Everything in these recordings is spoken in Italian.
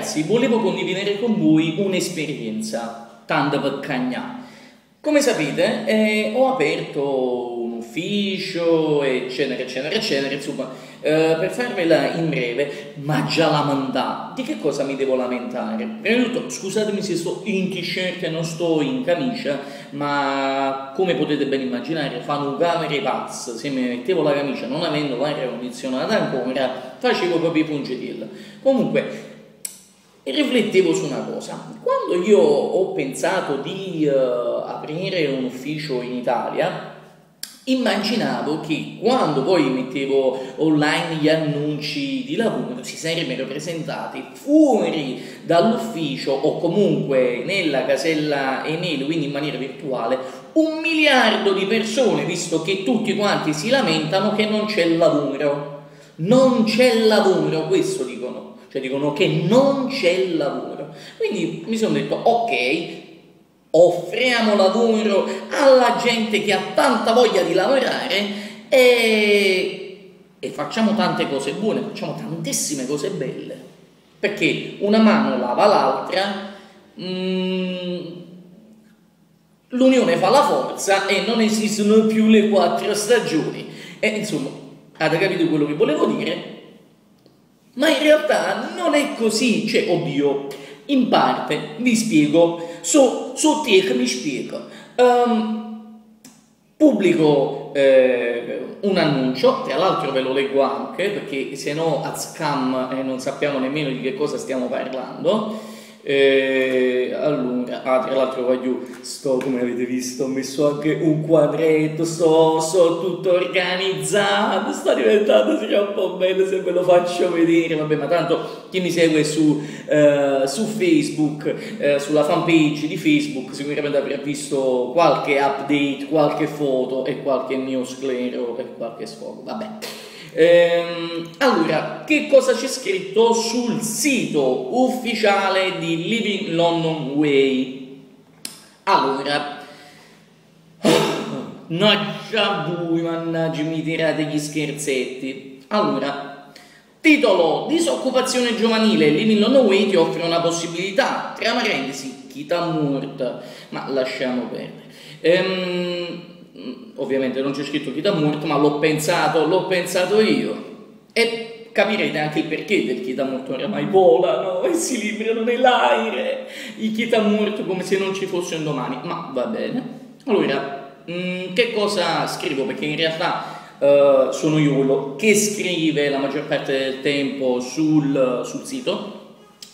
ragazzi, volevo condividere con voi un'esperienza, come sapete ho aperto un ufficio eccetera, insomma per farvela in breve, ma già lamentata. Di che cosa mi devo lamentare? Prima di tutto scusatemi se sto in t-shirt e non sto in camicia, ma come potete ben immaginare fanno un calore pazzo, se mi mettevo la camicia non avendo l'aria condizionata ancora facevo proprio i pungetil. Comunque riflettevo su una cosa, quando io ho pensato di aprire un ufficio in Italia immaginavo che quando poi mettevo online gli annunci di lavoro si sarebbero presentati fuori dall'ufficio o comunque nella casella email, quindi in maniera virtuale, 1 miliardo di persone, visto che tutti quanti si lamentano che non c'è lavoro, questo dicono, cioè dicono che non c'è lavoro. Quindi mi sono detto ok, offriamo lavoro alla gente che ha tanta voglia di lavorare e facciamo tante cose buone, facciamo tantissime cose belle, perché una mano lava l'altra, l'unione fa la forza e non esistono più le 4 stagioni. E insomma, avete capito quello che volevo dire? Ma in realtà non è così, cioè oddio, in parte vi spiego. So tech mi spiego. Pubblico un annuncio, tra l'altro ve lo leggo anche perché se no a scam non sappiamo nemmeno di che cosa stiamo parlando. Allora, tra l'altro voglio, come avete visto ho messo anche un quadretto, sto tutto organizzato, sta diventando troppo bello se ve lo faccio vedere. Vabbè, ma tanto chi mi segue su Facebook, sulla fanpage di Facebook sicuramente avrà visto qualche update, qualche foto e qualche mio sclero e qualche sfogo. Vabbè, allora, che cosa c'è scritto sul sito ufficiale di Living London Way? Allora, voi mannaggia, mi tirate gli scherzetti. Allora, titolo: disoccupazione giovanile, Living London Way ti offre una possibilità, tra parentesi, chi t'ha morta, ma lasciamo perdere. Ovviamente non c'è scritto chi t'ha morto, ma l'ho pensato io, e capirete anche il perché del chi t'ha morto. Oramai volano e si liberano nell'aere i chi t'ha morto come se non ci fosse un domani, ma va bene. Allora, che cosa scrivo? Perché in realtà sono io quello che scrive la maggior parte del tempo sul sito,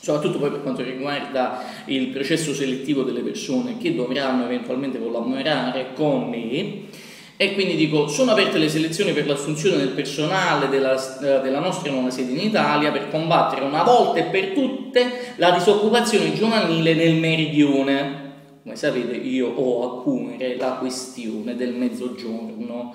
soprattutto poi per quanto riguarda il processo selettivo delle persone che dovranno eventualmente collaborare con me. E quindi dico: sono aperte le selezioni per l'assunzione del personale della nostra nuova sede in Italia per combattere una volta e per tutte la disoccupazione giovanile nel meridione. Come sapete io ho a cuore la questione del mezzogiorno.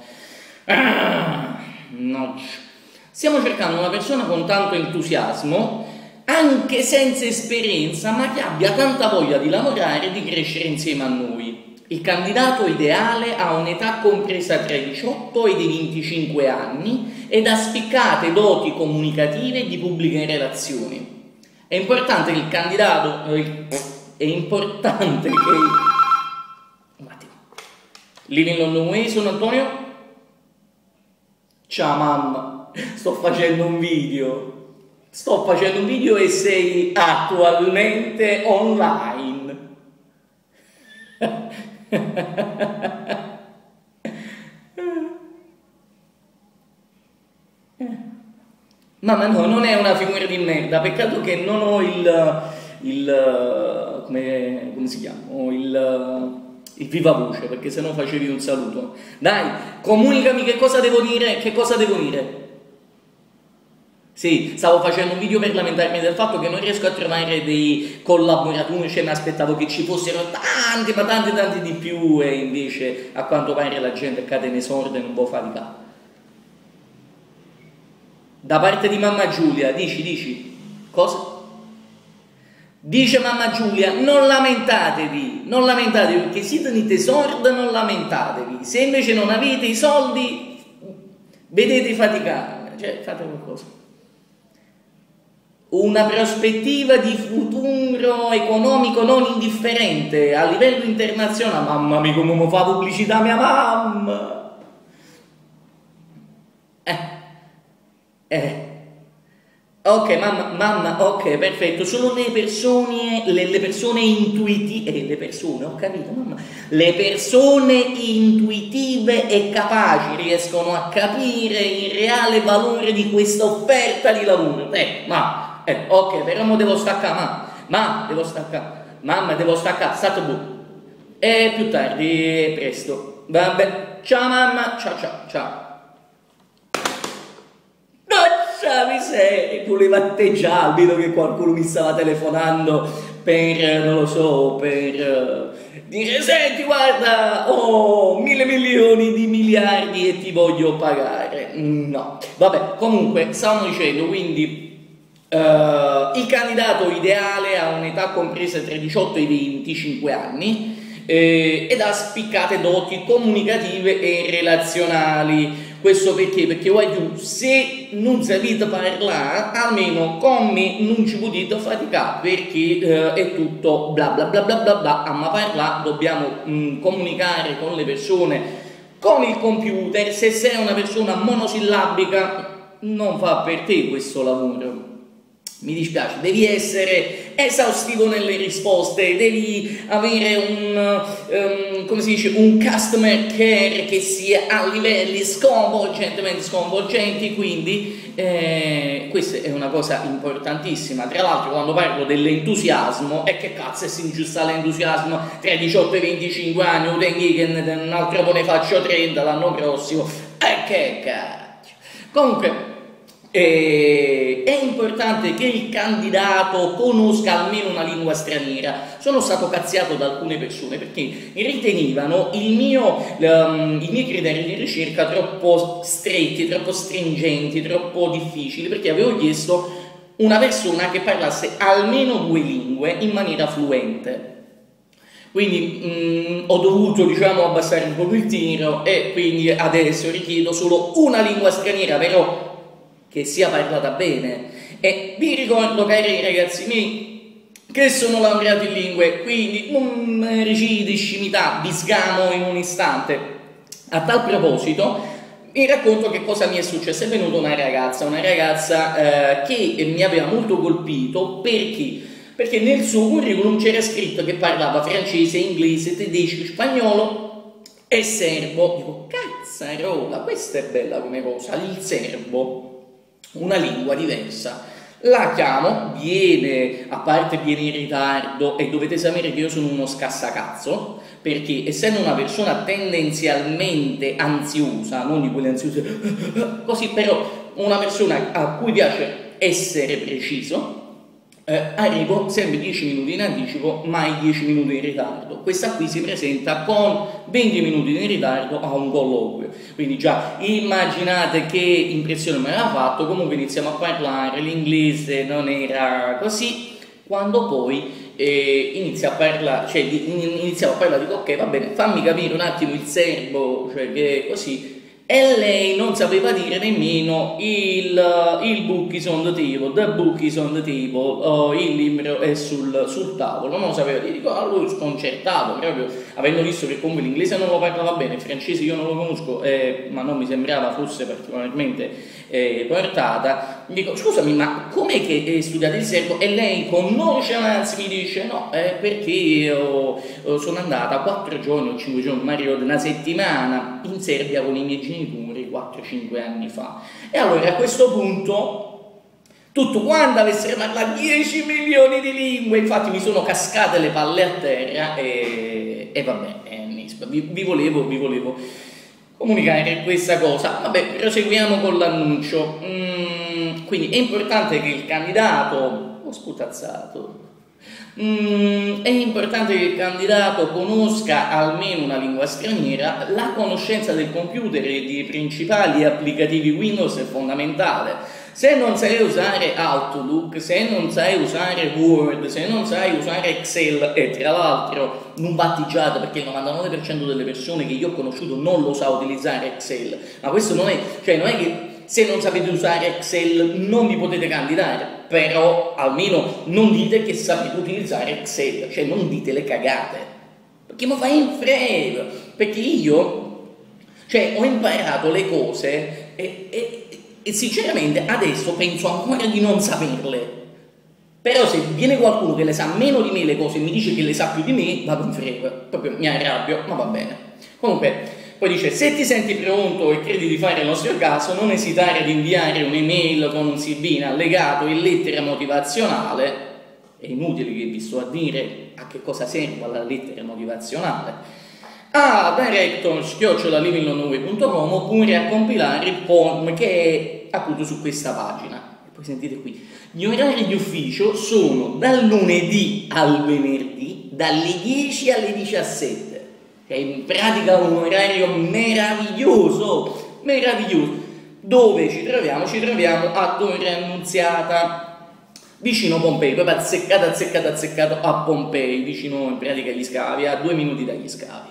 Stiamo cercando una persona con tanto entusiasmo, anche senza esperienza, ma che abbia tanta voglia di lavorare e di crescere insieme a noi. Il candidato ideale ha un'età compresa tra i 18 e i 25 anni ed ha spiccate doti comunicative e di pubbliche relazioni. È importante che il candidato... Un attimo. Living London Way, sono Antonio. Ciao mamma, sto facendo un video e sei attualmente online. Mamma, no, non è una figura di merda, peccato che non ho il come si chiama? Ho il viva voce, perché se no facevi un saluto. Dai, comunicami che cosa devo dire. Sì, stavo facendo un video per lamentarmi del fatto che non riesco a trovare dei collaboratori, cioè mi aspettavo che ci fossero tanti, ma tanti di più, e invece a quanto pare la gente cade in esordio e non può fatica. Da parte di mamma Giulia, dici? Cosa? Dice mamma Giulia, non lamentatevi, perché se tenete sorda non lamentatevi, se invece non avete i soldi vedete faticare, cioè fate qualcosa. una prospettiva di futuro economico non indifferente a livello internazionale. Mamma mia, come mi fa pubblicità mia mamma! Ok, mamma, ok, perfetto, sono le persone intuitive e capaci riescono a capire il reale valore di questa offerta di lavoro. Ok, però mo devo staccare, mamma, devo staccare, stato buono. E più tardi, presto. Vabbè, ciao mamma, ciao. Mi sei, volevo atteggiarmi, vedo che qualcuno mi stava telefonando per, non lo so, per dire: senti, guarda, ho 1.000 milioni di miliardi e ti voglio pagare. No, vabbè, comunque stavamo dicendo, quindi il candidato ideale ha un'età compresa tra i 18 e i 25 anni ed ha spiccate doti comunicative e relazionali. Questo perché? Perché guai, se non sapete parlare, almeno con me non ci potete faticare, perché è tutto bla bla bla, ma parlare, dobbiamo comunicare con le persone, con il computer. Se sei una persona monosillabica non fa per te questo lavoro. Mi dispiace, devi essere esaustivo nelle risposte, devi avere un, come si dice, un customer care che sia a livelli sconvolgenti, quindi questa è una cosa importantissima. Tra l'altro, quando parlo dell'entusiasmo, e che cazzo se non ci sta l'entusiasmo tra i 18 e i 25 anni, un altro po' ne faccio 30 l'anno prossimo, e che cazzo. Comunque, è importante che il candidato conosca almeno una lingua straniera. Sono stato cazziato da alcune persone perché ritenevano i miei criteri di ricerca troppo stretti, troppo stringenti, troppo difficili, perché avevo chiesto una persona che parlasse almeno 2 lingue in maniera fluente. Quindi ho dovuto, diciamo, abbassare un po' il tiro, e quindi adesso richiedo solo una lingua straniera, però che sia parlata bene. E vi ricordo, cari ragazzi miei, che sono laureato in lingue, quindi non recite scimità, vi sgamo in un istante. A tal proposito vi racconto che cosa mi è successo. È venuta una ragazza che mi aveva molto colpito. Perché? Perché nel suo curriculum c'era scritto che parlava francese, inglese, tedesco, spagnolo e serbo. Dico, cazzarola, questa è bella come cosa, il serbo, una lingua diversa. La chiamo, viene, a parte viene in ritardo, e dovete sapere che io sono uno scassacazzo, perché essendo una persona tendenzialmente ansiosa, non di quelle ansiose così, però una persona a cui piace essere preciso, arrivo sempre 10 minuti in anticipo, mai 10 minuti in ritardo. Questa qui si presenta con 20 minuti in ritardo a un colloquio, quindi già immaginate che impressione mi aveva fatto. Comunque iniziamo a parlare, l'inglese non era così, quando poi iniziavo a parlare, dico ok, va bene, fammi capire un attimo il serbo, cioè che è così. E lei non sapeva dire nemmeno il book is on the table, the book is on the table, il libro è sul tavolo, non lo sapeva dire. Dico, a lui sconcertato, proprio avendo visto che comunque l'inglese non lo parlava bene, il francese io non lo conosco, ma non mi sembrava fosse particolarmente portata. Dico, scusami, ma com'è che studiate il serbo? E lei con nonchalance mi dice, no, perché sono andata 4 giorni o 5 giorni, ma ricordo una settimana in Serbia con i miei genitori 4-5 anni fa. E allora a questo punto tutto quanto avessero parlato 10 milioni di lingue. Infatti mi sono cascate le palle a terra e vabbè, vi volevo comunicare questa cosa. Vabbè, proseguiamo con l'annuncio. Quindi è importante che il candidato è importante che il candidato conosca almeno una lingua straniera. La conoscenza del computer e dei principali applicativi Windows è fondamentale. Se non sai usare Outlook, se non sai usare Word, se non sai usare Excel, e tra l'altro non battiggiate, perché il 99% delle persone che io ho conosciuto non lo sa utilizzare Excel, ma questo non è, cioè non è che se non sapete usare Excel non vi potete candidare. però almeno non dite che sapete utilizzare Excel, cioè non dite le cagate, perché mi fa in frega, perché io, cioè, ho imparato le cose e sinceramente adesso penso ancora di non saperle, però se viene qualcuno che le sa meno di me le cose e mi dice che le sa più di me, vado in frega, proprio mi arrabbio, ma va bene. Comunque, poi dice, se ti senti pronto e credi di fare il nostro caso, non esitare ad inviare un'email con un CV allegato in lettera motivazionale. È inutile che vi sto a dire a che cosa serve la lettera motivazionale. A director@livinglondonway.com oppure a compilare il form che è appunto su questa pagina. E poi sentite qui, gli orari di ufficio sono dal lunedì al venerdì, dalle 10 alle 17. È in pratica un orario meraviglioso, meraviglioso. Dove ci troviamo? Ci troviamo a Torre Annunziata, vicino Pompei, proprio azzeccato a Pompei, vicino in pratica agli scavi, a 2 minuti dagli scavi.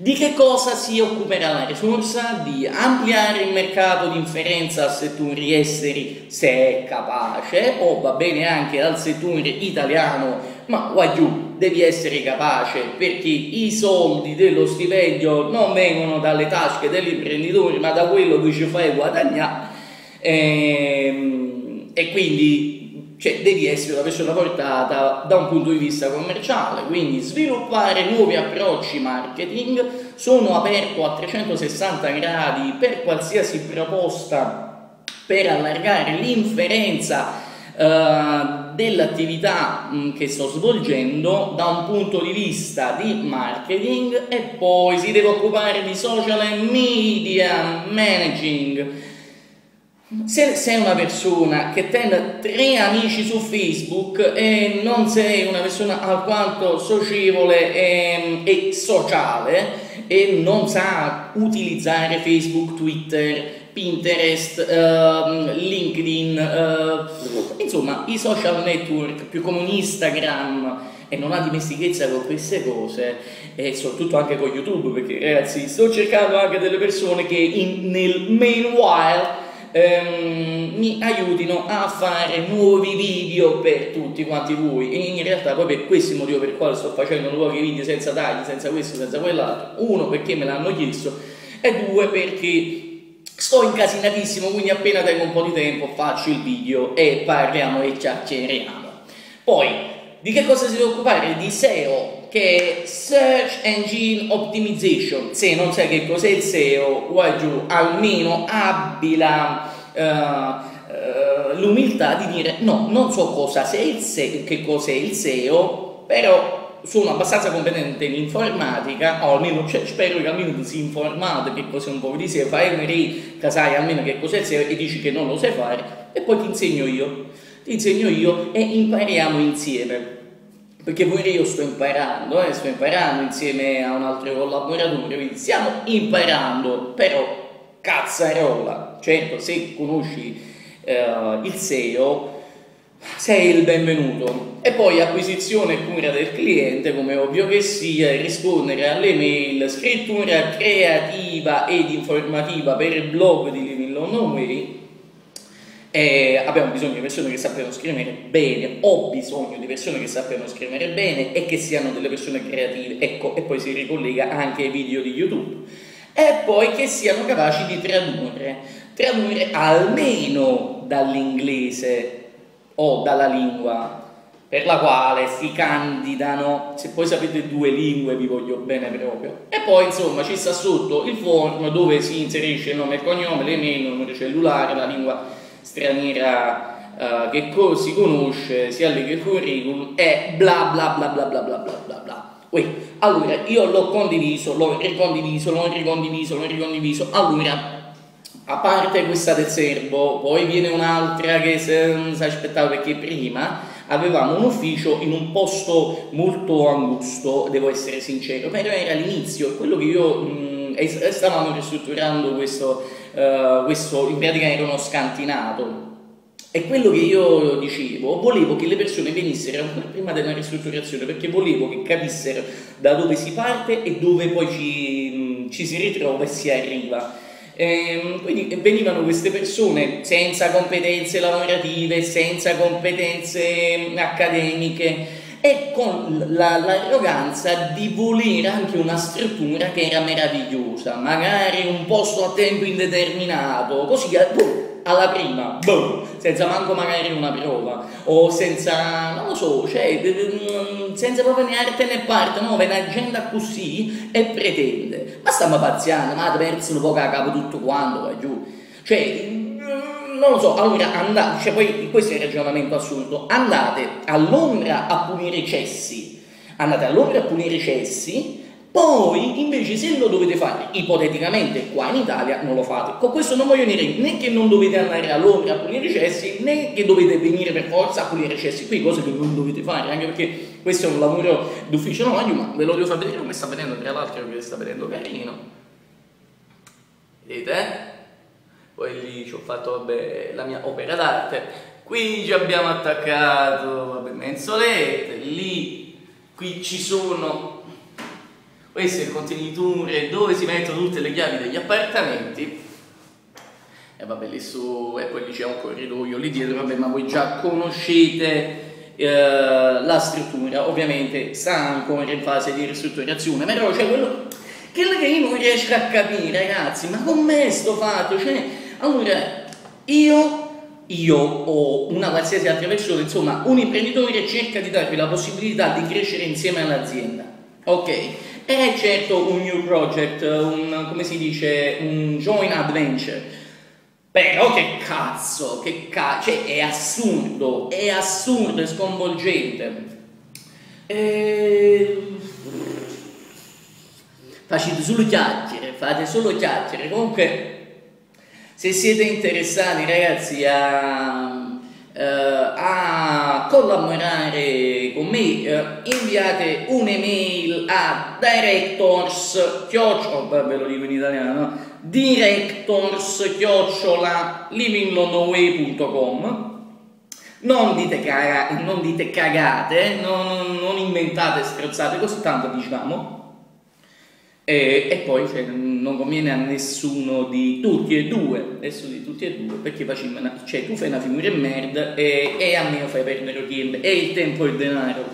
Di che cosa si occuperà la risorsa? Di ampliare il mercato di inferenza al settore esteri, se è capace, o va bene anche al settore italiano, ma guagliù, devi essere capace, perché i soldi dello stipendio non vengono dalle tasche dell'imprenditore ma da quello che ci fai guadagnare, e quindi, cioè, devi essere una persona portata da un punto di vista commerciale, quindi sviluppare nuovi approcci marketing. Sono aperto a 360 gradi per qualsiasi proposta per allargare l'inferenza dell'attività che sto svolgendo da un punto di vista di marketing. E poi si deve occupare di social media managing. Se sei una persona che tende 3 amici su Facebook e non sei una persona alquanto socievole e sociale e non sa utilizzare Facebook, Twitter, Pinterest, LinkedIn, insomma i social network più come un Instagram, e non ha dimestichezza con queste cose, e soprattutto anche con YouTube, perché ragazzi sto cercando anche delle persone che nel meanwhile mi aiutino a fare nuovi video per tutti quanti voi, e in realtà poi per questo motivo per il quale sto facendo nuovi video senza tagli, senza questo, senza quell'altro, uno perché me l'hanno chiesto e due perché sto incasinatissimo, quindi appena tengo un po' di tempo faccio il video e parliamo e chiacchieriamo. Poi, di che cosa si deve occupare? Di SEO, che è Search Engine Optimization. Se non sai che cos'è il SEO, qua giù, almeno abbi l'umiltà di dire no, non so cosa sia il SEO, che cos'è il SEO, però sono abbastanza competente in informatica, o almeno, cioè, spero che almeno ti si informate che cos'è un po' di SEO, fai un ricca, sai almeno che cos'è il SEO e dici che non lo sai fare, e poi ti insegno io e impariamo insieme, perché pure io sto imparando insieme a un altro collaboratore, quindi stiamo imparando, però cazzarola, certo, se conosci il SEO sei il benvenuto. E poi acquisizione e cura del cliente, come ovvio che sia, rispondere alle mail, scrittura creativa ed informativa per il blog di Living London Way. Abbiamo bisogno di persone che sappiano scrivere bene, ho bisogno di persone che sappiano scrivere bene e che siano delle persone creative, ecco, e poi si ricollega anche ai video di YouTube. E poi che siano capaci di tradurre almeno dall'inglese o dalla lingua per la quale si candidano. Se poi sapete 2 lingue vi voglio bene proprio. E poi insomma ci sta sotto il form dove si inserisce il nome e il cognome, l'email, il numero cellulare, la lingua straniera che si conosce, si allega il curriculum e bla bla bla bla bla bla bla bla. Allora io l'ho condiviso, l'ho ricondiviso. Allora, a parte questa del serbo, poi viene un'altra che non si aspettava, perché prima avevamo un ufficio in un posto molto angusto, devo essere sincero, però era l'inizio, quello che io stavamo ristrutturando questo, in pratica era uno scantinato, e quello che io dicevo, volevo che le persone venissero ancora prima della ristrutturazione, perché volevo che capissero da dove si parte e dove poi ci si ritrova e si arriva. Quindi venivano queste persone senza competenze lavorative, senza competenze accademiche e con l'arroganza di volere anche una struttura che era meravigliosa, magari un posto a tempo indeterminato, così boom, alla prima, boom, senza manco magari una prova o senza, non lo so, cioè, senza proprio né arte né parte, no, un'agenda così e pretende, ma stiamo pazziando, ma perso poco a capo tutto quanto, va giù, cioè... Non lo so, allora andate, cioè poi questo è il ragionamento assurdo, andate a Londra a punire i cessi, poi invece se lo dovete fare, ipoteticamente qua in Italia non lo fate. Con questo non voglio dire né che non dovete andare a Londra a punire i cessi, né che dovete venire per forza a punire i cessi qui, cose che non dovete fare, anche perché questo è un lavoro d'ufficio anonimo, ma ve lo devo far vedere come sta venendo, tra l'altro che sta venendo carino. Vedete? Poi lì ci ho fatto, vabbè, la mia opera d'arte, qui ci abbiamo attaccato, vabbè, mensolette, lì, qui ci sono, questo è il contenitore dove si mettono tutte le chiavi degli appartamenti, e vabbè lì su, e poi lì c'è un corridoio lì dietro, vabbè, ma voi già conoscete la struttura, ovviamente sta ancora in fase di ristrutturazione, però c'è quello... che io non riesco a capire, ragazzi, ma com'è sto fatto? Cioè, allora, io o una qualsiasi altra persona, insomma, un imprenditore cerca di darvi la possibilità di crescere insieme all'azienda, ok? E certo un new project, un, come si dice, un joint adventure, però che cazzo, cioè, è assurdo, è sconvolgente. Facete solo chiacchiere, fate solo chiacchiere. Comunque, se siete interessati, ragazzi, a collaborare con me, inviate un'email a directors@livinglondonway.com. Non dite cagate, non inventate strozzate, così tanto diciamo. E poi cioè, non conviene a nessuno di tutti e due, perché cioè, tu fai una figura e merda e a me fai perdere tempo, e il tempo e il denaro.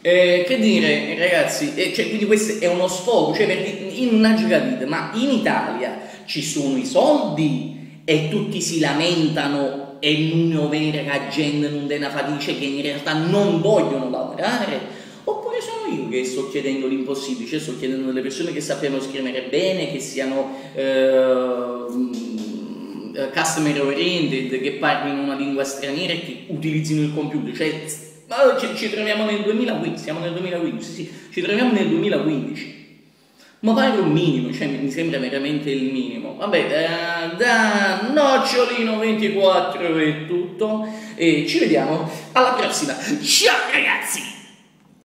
Che dire, ragazzi, cioè, quindi questo è uno sfogo, cioè, in una giocavita, ma in Italia ci sono i soldi e tutti si lamentano e non è vero che la gente non dena fatice, che in realtà non vogliono lavorare. Oppure sono io che sto chiedendo l'impossibile, cioè sto chiedendo delle persone che sappiano scrivere bene, che siano customer oriented, che parlino una lingua straniera e che utilizzino il computer, cioè ci troviamo nel 2015, siamo nel 2015, sì, ci troviamo nel 2015, ma pare un minimo, cioè mi sembra veramente il minimo. Vabbè, da nocciolino24 è tutto e ci vediamo alla prossima, ciao ragazzi!